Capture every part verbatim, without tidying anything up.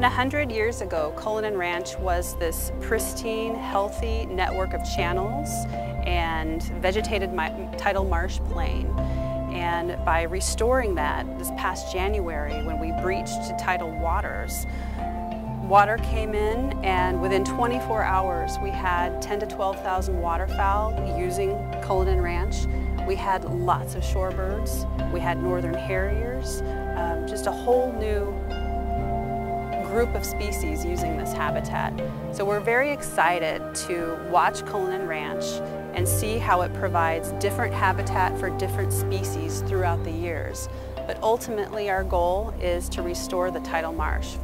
than one hundred years ago, Cullinan Ranch was this pristine, healthy network of channels and vegetated tidal marsh plain. And by restoring that this past January, when we breached to tidal waters, water came in, and within twenty-four hours we had ten to twelve thousand waterfowl using Cullinan Ranch. We had lots of shorebirds, we had northern harriers, um, just a whole new group of species using this habitat. So we're very excited to watch Cullinan Ranch and see how it provides different habitat for different species throughout the years. But ultimately our goal is to restore the tidal marsh.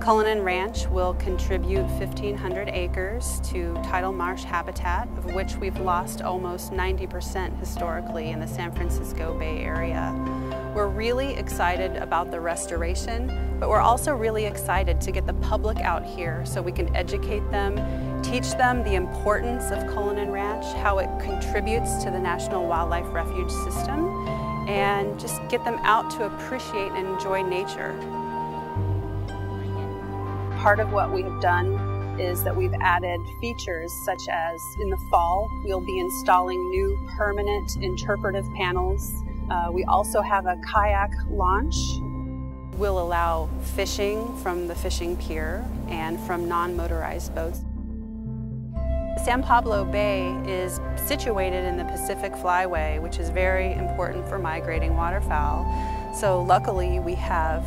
Cullinan Ranch will contribute fifteen hundred acres to tidal marsh habitat, of which we've lost almost ninety percent historically in the San Francisco Bay Area. We're really excited about the restoration, but we're also really excited to get the public out here so we can educate them, teach them the importance of Cullinan Ranch, how it contributes to the National Wildlife Refuge system, and just get them out to appreciate and enjoy nature. Part of what we have done is that we've added features such as, in the fall, we'll be installing new permanent interpretive panels. Uh, we also have a kayak launch. We'll allow fishing from the fishing pier and from non-motorized boats. San Pablo Bay is situated in the Pacific Flyway, which is very important for migrating waterfowl. So luckily we have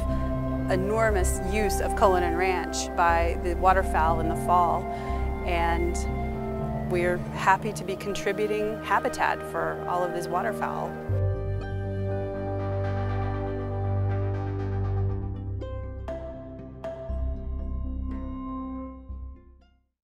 enormous use of Cullinan Ranch by the waterfowl in the fall, and we're happy to be contributing habitat for all of these waterfowl.